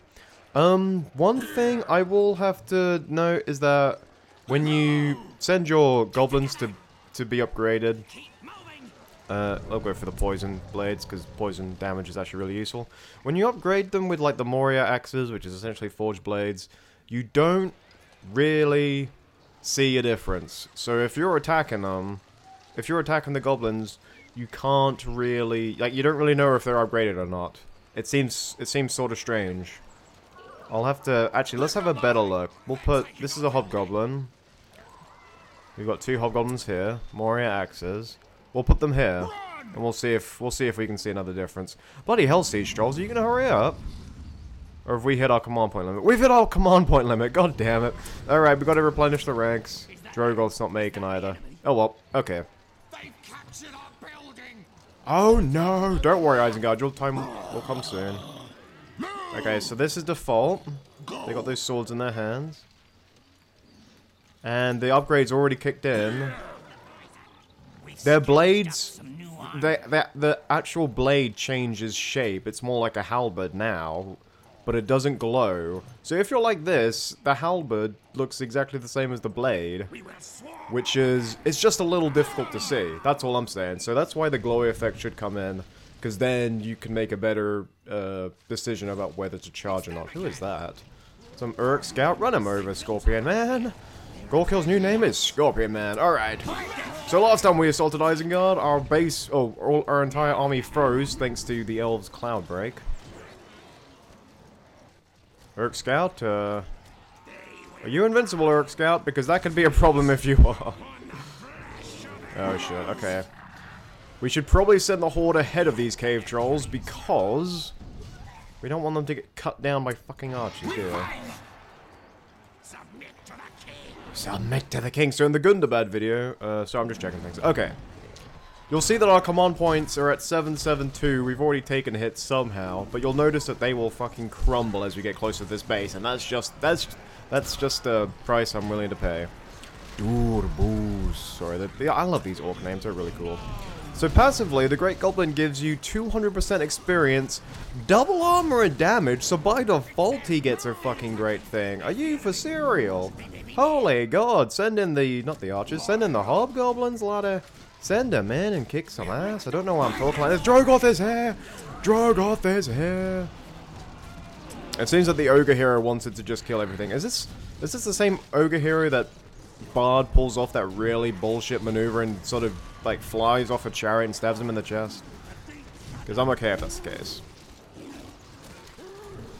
Um, one thing I will have to note is that when you send your goblins to to be upgraded, Uh, I'll go for the poison blades, because poison damage is actually really useful. When you upgrade them with, like, the Moria axes, which is essentially forged blades, you don't really see a difference. So if you're attacking them, if you're attacking the goblins, you can't really, like, you don't really know if they're upgraded or not. It seems, it seems sort of strange. I'll have to, actually, let's have a better look. We'll put, this is a hobgoblin. We've got two hobgoblins here, Moria axes. We'll put them here, and we'll see if we'll see if we can see another difference. Bloody hell, Siege Trolls, are you gonna hurry up? Or have we hit our command point limit? We've hit our command point limit. God damn it! All right, we got to replenish the ranks. Drogoth's not making either. Oh well. Okay. They've captured our building. Oh no! Don't worry, Isengard. Your time will come soon. Okay, so this is default. They got those swords in their hands, and the upgrade's already kicked in. Their blades, they, they, the actual blade changes shape. It's more like a halberd now, but it doesn't glow. So if you're like this, the halberd looks exactly the same as the blade, which is, it's just a little difficult to see. That's all I'm saying. So that's why the glowy effect should come in, because then you can make a better uh, decision about whether to charge or not. Who is that? Some Uruk scout? Run him over, Scorpion Man! Gorkil's new name is Scorpion Man. Alright. So last time we assaulted Isengard, our base, oh, all, our entire army froze thanks to the elves' cloud break. Uruk Scout, uh, are you invincible, Uruk Scout? Because that could be a problem if you are. Oh shit, okay. We should probably send the Horde ahead of these cave trolls because we don't want them to get cut down by fucking archers, do we? Submit to the king. So in the Gundabad video, uh, so I'm just checking things. Okay. You'll see that our command points are at seven seven two. We've already taken a hit somehow, but you'll notice that they will fucking crumble as we get closer to this base, and that's just, that's, that's just a price I'm willing to pay. Durbûz. Sorry, yeah, I love these orc names. They're really cool. So passively, the Great Goblin gives you two hundred percent experience, double armor and damage, so by default he gets a fucking great thing. Are you for cereal? Holy god, send in the, not the archers, send in the hobgoblins, laddie. Send him in and kick some ass. I don't know why I'm talking like this. Drogoth is here! Drogoth is here! It seems that the ogre hero wanted to just kill everything. Is this is this the same ogre hero that Bard pulls off that really bullshit maneuver and sort of like flies off a chariot and stabs him in the chest? Because I'm okay if that's the case.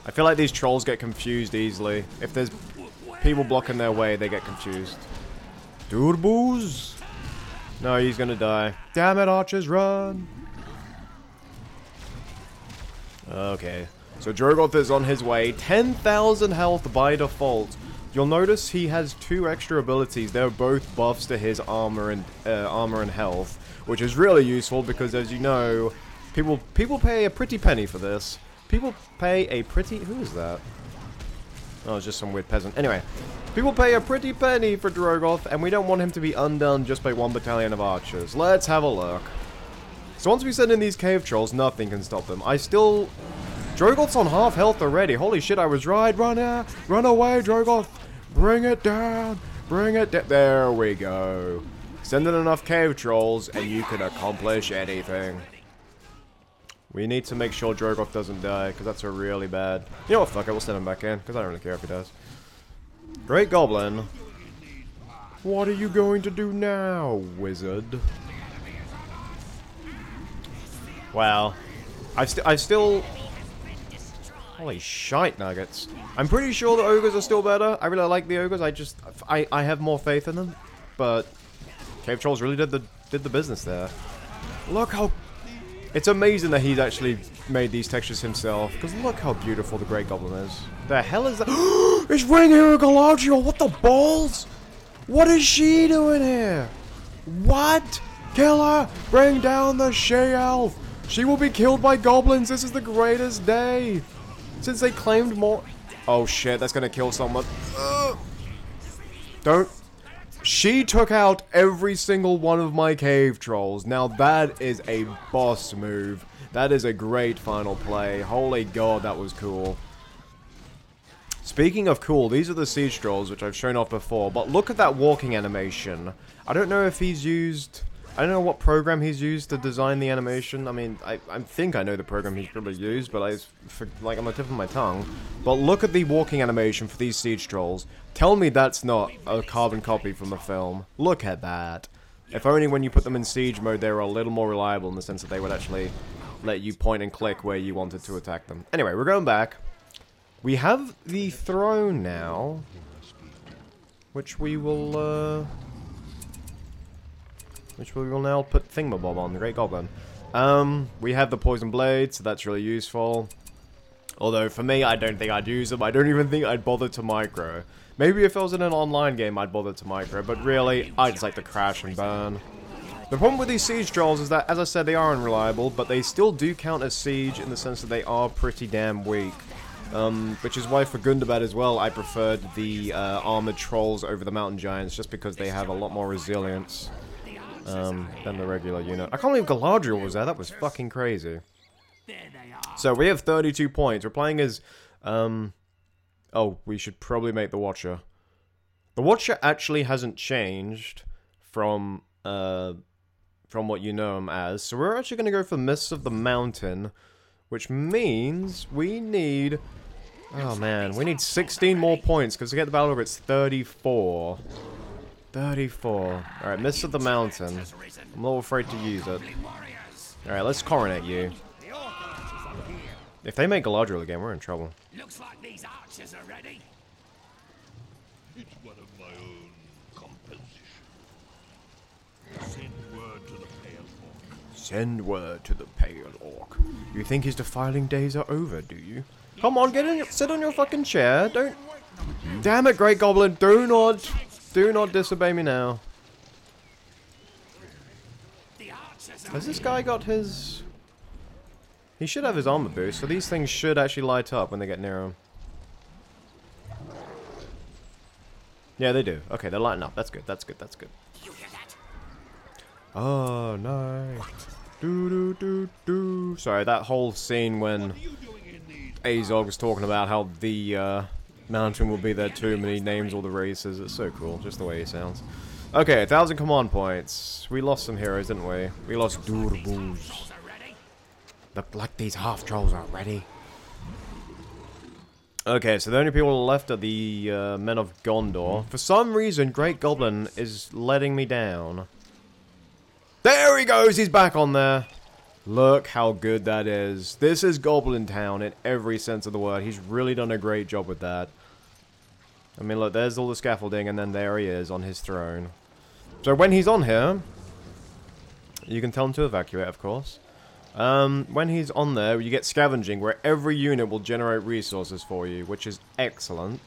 I feel like these trolls get confused easily. If there's people blocking their way, they get confused. Durbûz? No, he's gonna die. Damn it, archers, run! Okay. So Drogoth is on his way. ten thousand health by default. You'll notice he has two extra abilities. They're both buffs to his armor and uh, armor and health, which is really useful because, as you know, people people pay a pretty penny for this. People pay a pretty... Who is that? Oh, it's just some weird peasant. Anyway, people pay a pretty penny for Drogoth, and we don't want him to be undone just by one battalion of archers. Let's have a look. So once we send in these cave trolls, nothing can stop them. I still... Drogoth's on half health already. Holy shit, I was right. Run out. Run away, Drogoth. Bring it down. Bring it down. There we go. Send in enough cave trolls, and you can accomplish anything. We need to make sure Drogoth doesn't die, because that's a really bad... You know what, fuck it, we'll send him back in, because I don't really care if he does. Great Goblin. What are you going to do now, wizard? Wow. I, st I still... Holy shite nuggets. I'm pretty sure the ogres are still better. I really like the ogres, I just... I, I have more faith in them. But... Cave Trolls really did the, did the business there. Look how... It's amazing that he's actually made these textures himself, because look how beautiful the Great Goblin is. The hell is that? It's Ring Hero Galadriel! What the balls? What is she doing here? What? Kill her! Bring down the She-Elf! She will be killed by goblins! This is the greatest day! Since they claimed more... Oh shit, that's gonna kill someone. Ugh. Don't... She took out every single one of my cave trolls. Now that is a boss move. That is a great final play. Holy god, that was cool. Speaking of cool, these are the siege trolls, which I've shown off before. But look at that walking animation. I don't know if he's used... I don't know what program he's used to design the animation. I mean, I, I think I know the program he's probably used, but I, for, like, on the tip of my tongue. But look at the walking animation for these siege trolls. Tell me that's not a carbon copy from the film. Look at that. If only when you put them in siege mode, they were a little more reliable in the sense that they would actually let you point and click where you wanted to attack them. Anyway, we're going back. We have the throne now, which we will... Uh Which we will now put Thingamabob on, the Great Goblin. Um, we have the Poison Blade, so that's really useful. Although, for me, I don't think I'd use them. I don't even think I'd bother to micro. Maybe if I was in an online game, I'd bother to micro. But really, I just like to crash and burn. The problem with these siege trolls is that, as I said, they are unreliable. But they still do count as siege in the sense that they are pretty damn weak. Um, which is why for Gundabad as well, I preferred the uh, armored trolls over the mountain giants. Just because they have a lot more resilience. Um, than the regular unit. I can't believe Galadriel was there. That was fucking crazy. So we have thirty-two points. We're playing as... Um, oh, we should probably make the Watcher. The Watcher actually hasn't changed from uh, from what you know him as. So we're actually going to go for Mists of the Mountain, which means we need... Oh, man. We need sixteen more points, because to get the Balrog, it's thirty-four. thirty-four. Alright, Mists of the Mountain. I'm a little afraid to use it. Alright, let's coronate you. If they make Galadriel again, we're in trouble. Looks like these archers are ready. It's one of my own composition. Send word to the pale orc. Send word to the pale orc. You think his defiling days are over, do you? Come on, get in, sit on your fucking chair. Don't. Damn it, Great Goblin, do not. Do not disobey me now. Has this guy got his... He should have his armor boost, so these things should actually light up when they get near him. Yeah, they do. Okay, they're lighting up. That's good, that's good, that's good. Oh, no. Do, do, do, do. Sorry, that whole scene when Azog was talking about how the... Uh, Mountain will be there too, and he names all the races. It's so cool, just the way he sounds. Okay, a thousand command points. We lost some heroes, didn't we? We lost Durbûz. Look like these half-trolls are ready. Okay, so the only people left are the uh, men of Gondor. For some reason, Great Goblin is letting me down. There he goes! He's back on there! Look how good that is. This is Goblin Town in every sense of the word. He's really done a great job with that. I mean, look, there's all the scaffolding, and then there he is on his throne. So when he's on here, you can tell him to evacuate, of course. Um, when he's on there, you get scavenging, where every unit will generate resources for you, which is excellent.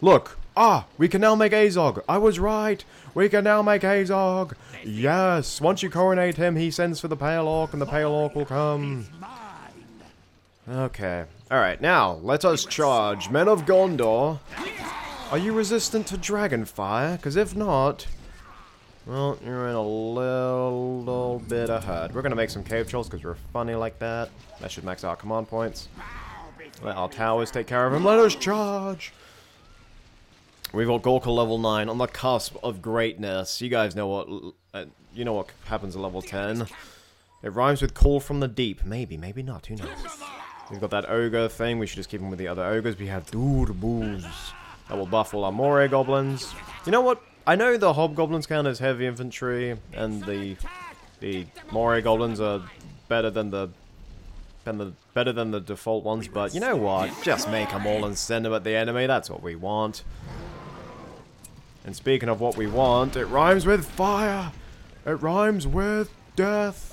Look! Ah! We can now make Azog! I was right! We can now make Azog! Yes! Once you coronate him, he sends for the Pale Orc, and the Pale Orc will come. Okay. Alright, now, let us charge. Men of Gondor, are you resistant to dragon fire? Because if not... well, you're in a little, little bit of hurt. We're going to make some cave trolls because we're funny like that. That should max out command points. Let our towers take care of him. Let us charge! We've got Gorkil level nine on the cusp of greatness. You guys know what... Uh, you know what happens at level ten. It rhymes with call from the deep. Maybe, maybe not. Who knows? We've got that ogre thing. We should just keep him with the other ogres. We have Durbûz. That will buff all our Moria goblins. You know what? I know the hobgoblins count as heavy infantry, and the the Moria goblins are better than the than the better than the default ones. But you know what? Just make them all and send them at the enemy. That's what we want. And speaking of what we want, it rhymes with fire. It rhymes with death.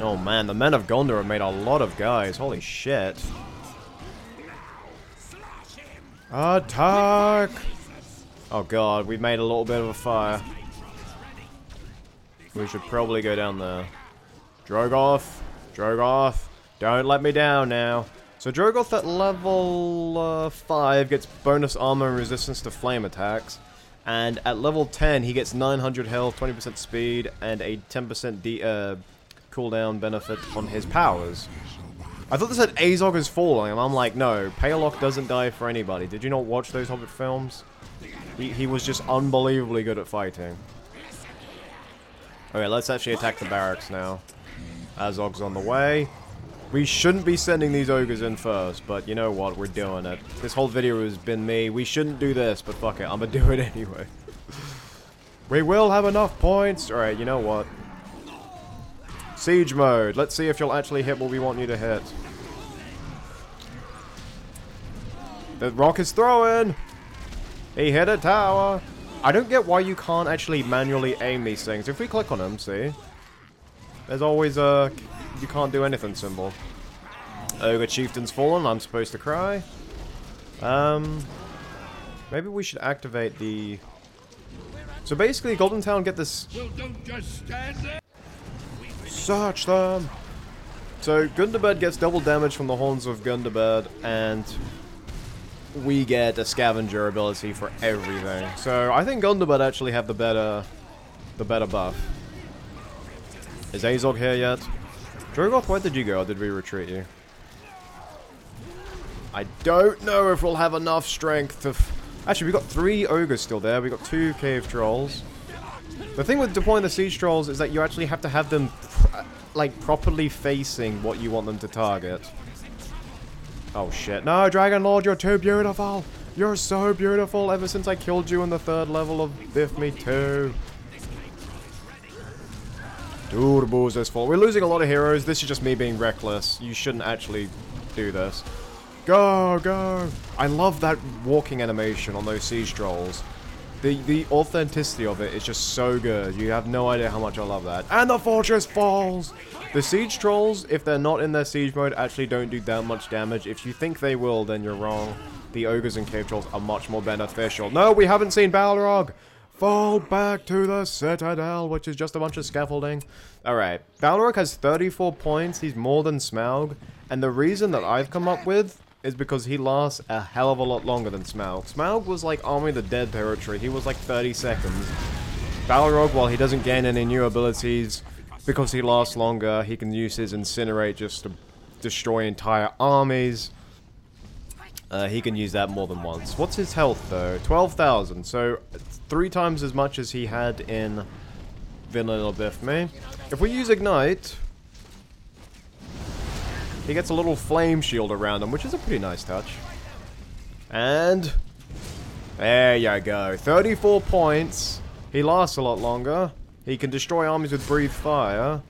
Oh man, the men of Gondor have made a lot of guys. Holy shit! Attack! Oh god, we've made a little bit of a fire. We should probably go down there. Drogoth! Drogoth! Don't let me down now! So Drogoth at level uh, five gets bonus armor and resistance to flame attacks. And at level ten, he gets nine hundred health, twenty percent speed, and a ten percent uh, cooldown benefit on his powers. I thought this said Azog is falling, and I'm like, no, Palok doesn't die for anybody. Did you not watch those Hobbit films? He, he was just unbelievably good at fighting. Okay, let's actually attack the barracks now. Azog's on the way. We shouldn't be sending these ogres in first, but you know what, we're doing it. This whole video has been me. We shouldn't do this, but fuck it, I'm gonna do it anyway. We will have enough points! Alright, you know what? Siege mode. Let's see if you'll actually hit what we want you to hit. The rock is throwing! He hit a tower! I don't get why you can't actually manually aim these things. If we click on them, see? There's always a... you can't do anything symbol. Ogre Chieftain's fallen. I'm supposed to cry. Um, maybe we should activate the... So basically, Golden Town get this... Well, don't just stand there. Search them! So Gundabad gets double damage from the Horns of Gundabad, and we get a scavenger ability for everything. So I think Gundabad actually have the better the better buff. Is Azog here yet? Drogoth, where did you go? Or did we retreat you? I don't know if we'll have enough strength to... F Actually, we've got three ogres still there. We've got two cave trolls. The thing with deploying the siege trolls is that you actually have to have them, pr like, properly facing what you want them to target. Oh, shit. No, Dragon Lord, you're too beautiful. You're so beautiful ever since I killed you in the third level of B F M E two. Durbûz is full. We're losing a lot of heroes. This is just me being reckless. You shouldn't actually do this. Go, go! I love that walking animation on those siege trolls. The the authenticity of it is just so good. You have no idea how much I love that. And the fortress falls! The siege trolls, if they're not in their siege mode, actually don't do that much damage. If you think they will, then you're wrong. The ogres and cave trolls are much more beneficial. No, we haven't seen Balrog! Fall back to the Citadel, which is just a bunch of scaffolding. Alright, Balrog has thirty-four points, he's more than Smaug, and the reason that I've come up with is because he lasts a hell of a lot longer than Smaug. Smaug was like Army of the Dead territory, he was like thirty seconds. Balrog, while he doesn't gain any new abilities, because he lasts longer, he can use his Incinerate just to destroy entire armies. Uh, he can use that more than once. What's his health, though? twelve thousand, so three times as much as he had in Vanilla B F M E. If we use Ignite, he gets a little flame shield around him, which is a pretty nice touch. And there you go. thirty-four points. He lasts a lot longer. He can destroy armies with Breathe Fire.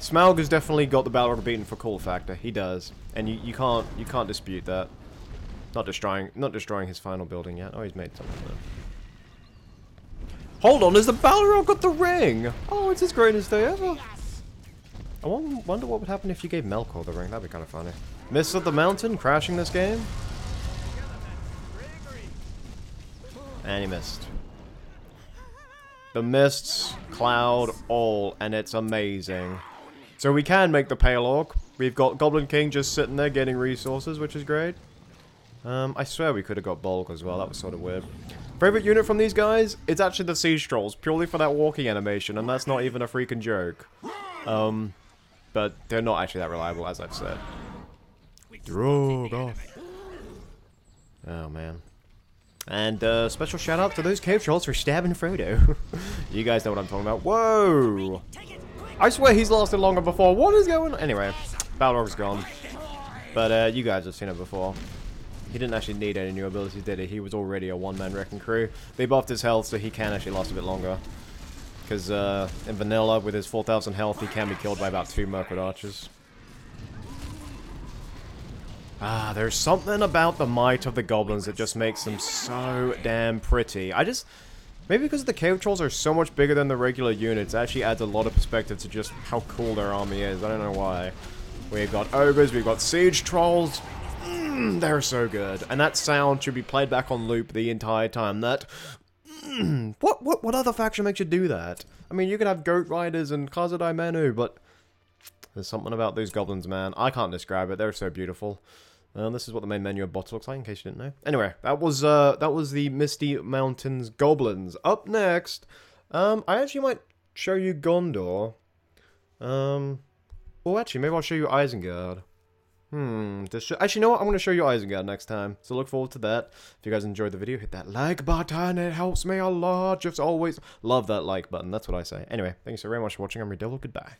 Smaug has definitely got the Balrog beaten for cool factor. He does. And you, you can't you can't dispute that. Not destroying not destroying his final building yet. Oh, he's made something there. Hold on, has the Balrog got the ring? Oh, it's his greatest day ever. I wonder what would happen if you gave Melkor the ring. That'd be kind of funny. Mists of the Mountain crashing this game. And he missed. The mists cloud all, and it's amazing. So we can make the Pale Orc. We've got Goblin King just sitting there getting resources, which is great. Um, I swear we could have got Bolg as well. That was sort of weird. Favorite unit from these guys? It's actually the Siege Trolls, purely for that walking animation, and that's not even a freaking joke. Um, but they're not actually that reliable, as I've said. Drogoth. Oh, man. And uh, special shout out to those cave trolls for stabbing Frodo. You guys know what I'm talking about. Whoa! I swear he's lasted longer before. What is going on? Anyway, Balrog's gone. But uh, you guys have seen it before. He didn't actually need any new abilities, did he? He was already a one-man wrecking crew. They buffed his health, so he can actually last a bit longer. Because uh, in vanilla, with his four thousand health, he can be killed by about two Mirkwood archers. Ah, there's something about the might of the goblins that just makes them so damn pretty. I just... Maybe because the cave trolls are so much bigger than the regular units, it actually adds a lot of perspective to just how cool their army is. I don't know why. We've got ogres, we've got siege trolls. Mm, they're so good. And that sound should be played back on loop the entire time. That... Mm, what, what, what other faction makes you do that? I mean, you could have goat riders and Khazad-i Manu, but... There's something about those goblins, man. I can't describe it. They're so beautiful. Um, this is what the main menu of bots looks like, in case you didn't know. Anyway, that was uh, that was the Misty Mountains Goblins. Up next, um, I actually might show you Gondor. Um, well, actually, maybe I'll show you Isengard. Hmm. This actually, you know what? I'm going to show you Isengard next time. So look forward to that. If you guys enjoyed the video, hit that like button. It helps me a lot. Just always love that like button. That's what I say. Anyway, thank you so very much for watching. I'm RuudDevil. Goodbye.